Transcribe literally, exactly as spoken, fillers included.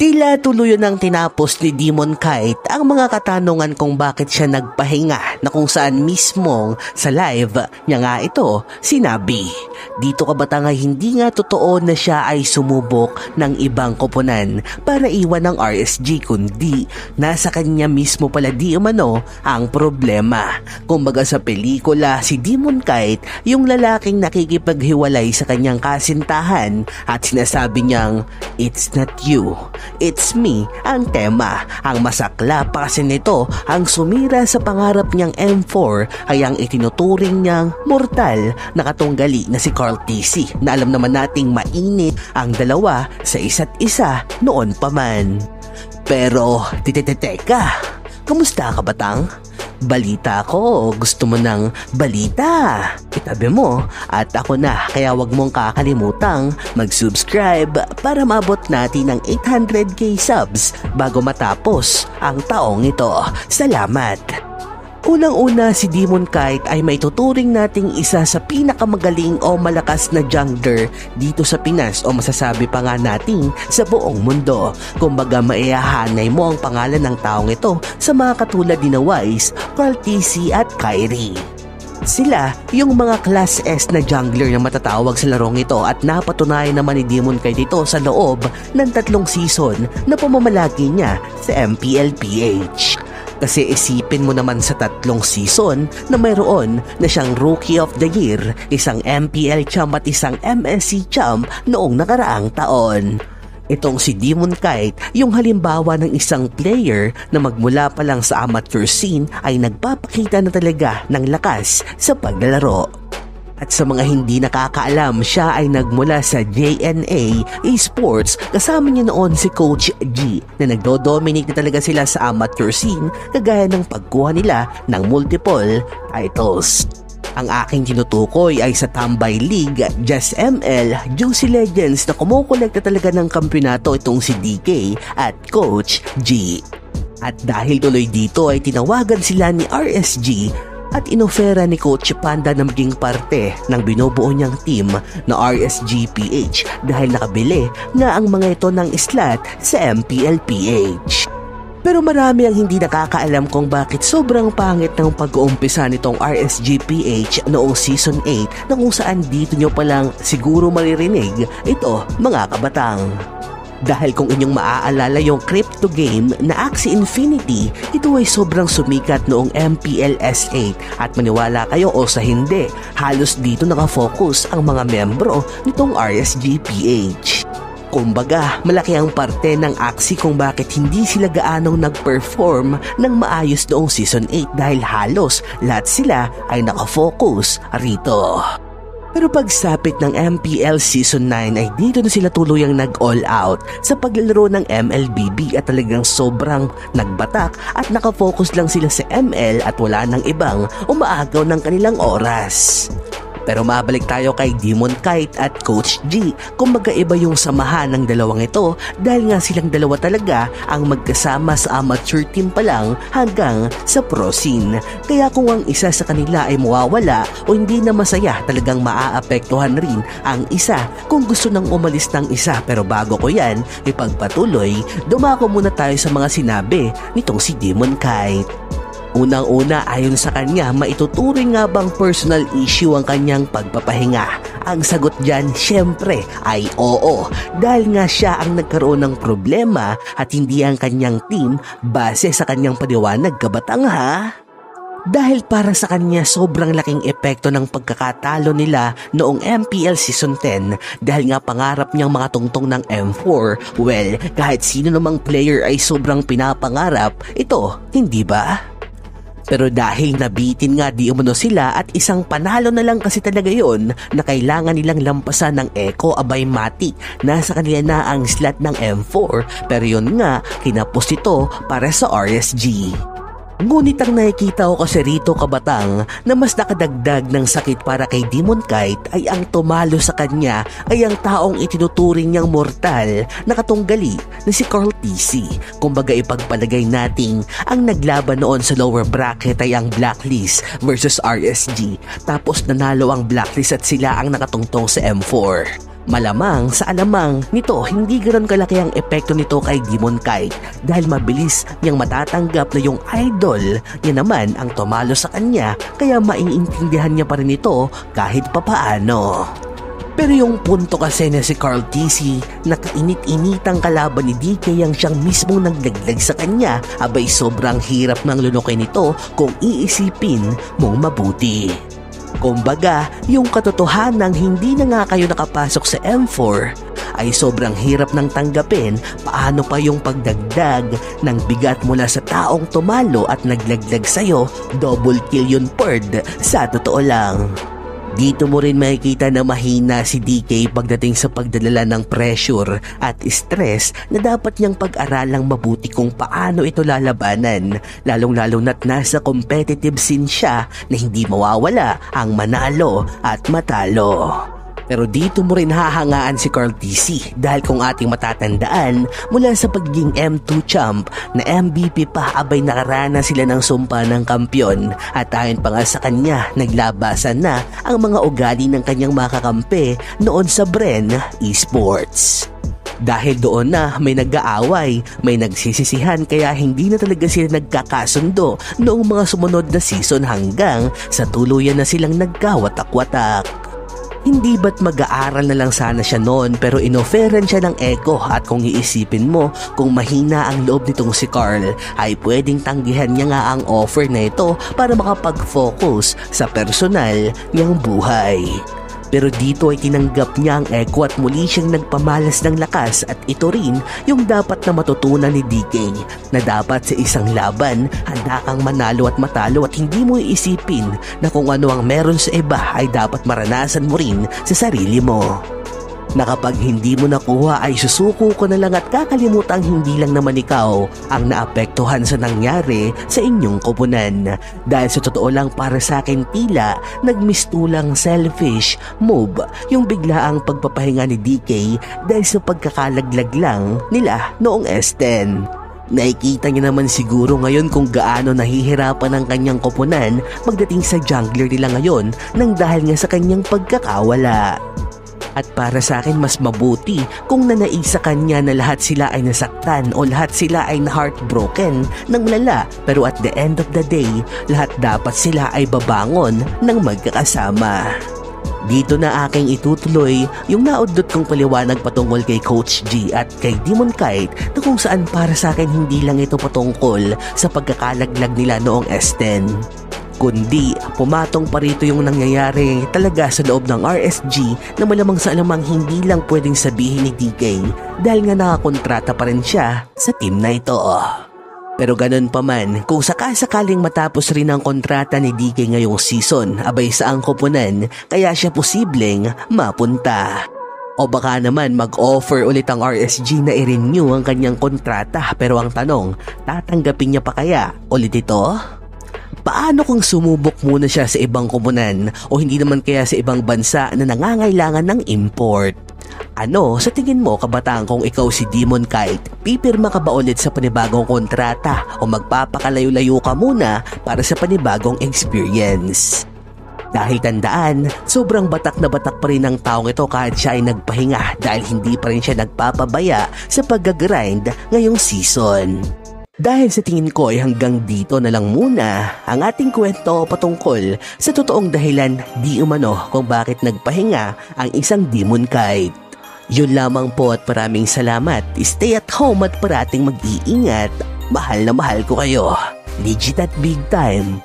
Tila tuluyan ng tinapos ni DemonKite ang mga katanungan kung bakit siya nagpahinga, na kung saan mismo sa live niya nga ito sinabi. Dito kabatang hindi nga totoo na siya ay sumubok ng ibang koponan para iwan ng R S G, kundi nasa kanya mismo pala di umano ang problema. Kumbaga sa pelikula, si DemonKite yung lalaking nakikipaghiwalay sa kanyang kasintahan at sinasabi niyang, "It's not you, it's me" ang tema. Ang masakla pa kasi nito, ang sumira sa pangarap niyang M four ay ang itinuturing niyang mortal na katunggali na si Karltzy, na alam naman nating mainit ang dalawa sa isa't isa noon pa man. Pero tititeka, kamusta ka batang? Balita ko, gusto mo ng balita? Itabi mo at ako na, kaya wag mong kakalimutang mag-subscribe para maabot natin ang eight hundred K subs bago matapos ang taong ito. Salamat! Unang-una, si DemonKite ay may tuturing nating isa sa pinakamagaling o malakas na jungler dito sa Pinas, o masasabi pa nga natin sa buong mundo. Kumbaga maihahanay mo ang pangalan ng taong ito sa mga katulad ni DinaWise, Karltzy at Kyrie. Sila yung mga Class S na jungler na matatawag sa larong ito, at napatunayan naman ni DemonKite dito sa loob ng tatlong season na pamamalagi niya sa M P L P H. Kasi isipin mo naman, sa tatlong season na mayroon na siyang Rookie of the Year, isang M P L champ at isang M S C champ noong nakaraang taon. Itong si DemonKite, yung halimbawa ng isang player na magmula pa lang sa amateur scene ay nagpapakita na talaga ng lakas sa paglalaro. At sa mga hindi nakakaalam, siya ay nagmula sa J N A Esports. Kasama niya noon si Coach G, na nagdo-dominate na talaga sila sa amateur scene, kagaya ng pagkuha nila ng multiple titles. Ang aking tinutukoy ay sa Tambay League, JustML, Juicy Legends, na kumukolekta talaga ng kampyonato itong si D K at Coach G. At dahil tuloy dito ay tinawagan sila ni R S G at inofera ni Coach Panda na maging parte ng binubuo niyang team na R S G P H, dahil nakabili na ang mga ito ng slot sa M P L P H. Pero marami ang hindi nakakaalam kung bakit sobrang pangit ng pag-uumpisa nitong R S G P H noong Season eight, na kung saan dito nyo palang siguro maririnig ito, mga kabatang. Dahil kung inyong maaalala yung crypto game na Axie Infinity, ito ay sobrang sumikat noong M P L S eight, at maniwala kayo o sa hindi, halos dito nakafocus ang mga membro nitong R S G P H. Kumbaga, malaki ang parte ng Axie kung bakit hindi sila gaanong nag-perform ng maayos noong Season eight, dahil halos lahat sila ay nakafocus rito. Pero pagsapit ng M P L Season nine ay dito na sila tuluyang nag-all out sa paglalaro ng M L B B, at talagang sobrang nagbatak at nakafocus lang sila sa M L at wala nang ibang umaagaw ng kanilang oras. Pero mabalik tayo kay DemonKite at Coach G. Kung magkaiba yung samahan ng dalawang ito, dahil nga silang dalawa talaga ang magkasama sa amateur team pa lang hanggang sa pro scene. Kaya kung ang isa sa kanila ay mawawala o hindi na masaya, talagang maaapektuhan rin ang isa kung gusto nang umalis ng isa. Pero bago ko yan ipagpatuloy, dumako muna tayo sa mga sinabi nitong si DemonKite. Unang-una, ayon sa kanya, maituturing nga bang personal issue ang kanyang pagpapahinga? Ang sagot dyan, syempre, ay oo. Dahil nga siya ang nagkaroon ng problema at hindi ang kanyang team, base sa kanyang paliwanag, kabatang ha? Dahil para sa kanya, sobrang laking epekto ng pagkakatalo nila noong M P L Season ten, dahil nga pangarap niyang makatungtong ng M four. Well, kahit sino namang player ay sobrang pinapangarap ito, hindi ba? Pero dahil nabitin nga di umano sila, at isang panalo na lang kasi talaga yon na kailangan nilang lampasan ng Echo Abaymatic. Nasa kanila na ang slot ng M four, pero yun nga, kinapos ito para sa R S G. Ngunit ang nakikita ko kasi rito, kabatang, na mas nakadagdag ng sakit para kay DemonKite ay ang tumalo sa kanya ay ang taong itinuturing niyang mortal na katunggali na si Karltzy. Kumbaga ipagpalagay natin, ang naglaban noon sa lower bracket ay ang Blacklist versus R S G, tapos nanalo ang Blacklist at sila ang nakatungtong sa M four. Malamang sa anamang nito hindi ganoon kalaki ang epekto nito kay DemonKite dahil mabilis niyang matatanggap na yung idol niya naman ang tumalo sa kanya, kaya maiintindihan niya pa rin ito kahit papaano. Pero yung punto kasi na si Karltzy na kainit-initang kalaban ni D K ang siyang mismong naglaglag sa kanya, abay sobrang hirap ng lunukin nito kung iisipin mong mabuti. Kumbaga, yung katotohanang hindi na nga kayo nakapasok sa M four ay sobrang hirap ng tanggapin, paano pa yung pagdagdag ng bigat mula sa taong tumalo at naglaglag sa'yo, double kill yun perd sa totoo lang. Dito mo rin makikita na mahina si D K pagdating sa pagdadala ng pressure at stress na dapat niyang pag-aralang mabuti kung paano ito lalabanan, lalong-lalo na't nasa competitive scene siya na hindi mawawala ang manalo at matalo. Pero dito mo rin hahangaan si Karltzy dahil kung ating matatandaan mula sa pagiging M two champ na M V P pa, abay nakarana sila ng sumpa ng kampiyon at ayon pa nga sa kanya naglabasan na ang mga ugali ng kanyang makakampi noon sa Bren Esports. Dahil doon na may nag-aaway, may nagsisisihan, kaya hindi na talaga sila nagkakasundo noong mga sumunod na season hanggang sa tuluyan na silang nagkawatak-watak. Hindi ba't mag-aaral na lang sana siya noon, pero inoferan siya ng Echo, at kung iisipin mo kung mahina ang loob nitong si Karl ay pwedeng tanggihan niya nga ang offer na ito para makapag-focus sa personal niyang buhay. Pero dito ay tinanggap niya ang Echo at muli siyang nagpamalas ng lakas, at ito rin yung dapat na matutunan ni D K na dapat sa isang laban handa kang manalo at matalo at hindi mo iisipin na kung ano ang meron sa iba ay dapat maranasan mo rin sa sarili mo. Na kapag hindi mo nakuha ay susuko ko na lang at kakalimutang hindi lang naman ikaw ang naapektuhan sa nangyari sa inyong koponan. Dahil sa totoo lang, para sa akin tila nagmistulang selfish move yung biglaang pagpapahinga ni D K dahil sa pagkakalaglag lang nila noong S ten. Nakikita niya naman siguro ngayon kung gaano nahihirapan ang kanyang koponan magdating sa jungler nila ngayon nang dahil nga sa kanyang pagkakawala. At para sa akin, mas mabuti kung nanaig sa kanya na lahat sila ay nasaktan o lahat sila ay heartbroken ng lala, pero at the end of the day, lahat dapat sila ay babangon ng magkakasama. Dito na aking itutuloy yung naudot kong paliwanag patungkol kay Coach G at kay DemonKite na kung saan para sa akin hindi lang ito patungkol sa pagkakalaglag nila noong S ten. Kundi pumatong pa rito yung nangyayari talaga sa loob ng R S G na malamang sa alamang hindi lang pwedeng sabihin ni D K dahil nga nakakontrata pa rin siya sa team na ito. Pero ganun pa man, kung sakasakaling matapos rin ang kontrata ni D K ngayong season, abay sa ang koponan kaya siya posibleng mapunta. O baka naman mag-offer ulit ang R S G na i-renew ang kanyang kontrata, pero ang tanong, tatanggapin niya pa kaya ulit ito? Paano kung sumubok muna siya sa ibang koponan o hindi naman kaya sa ibang bansa na nangangailangan ng import? Ano sa tingin mo, kabataan, kung ikaw si DemonKite, pipirma ka ba ulit sa panibagong kontrata o magpapakalayo-layo ka muna para sa panibagong experience? Dahil tandaan, sobrang batak na batak pa rin ang taong ito kahit siya ay nagpahinga dahil hindi pa rin siya nagpapabaya sa pag-grind ngayong season. Dahil sa tingin ko ay hanggang dito na lang muna ang ating kwento patungkol sa totoong dahilan di umano kung bakit nagpahinga ang isang DemonKite. Yun lamang po at maraming salamat. Stay at home at parating mag-iingat. Mahal na mahal ko kayo. Legit at big time.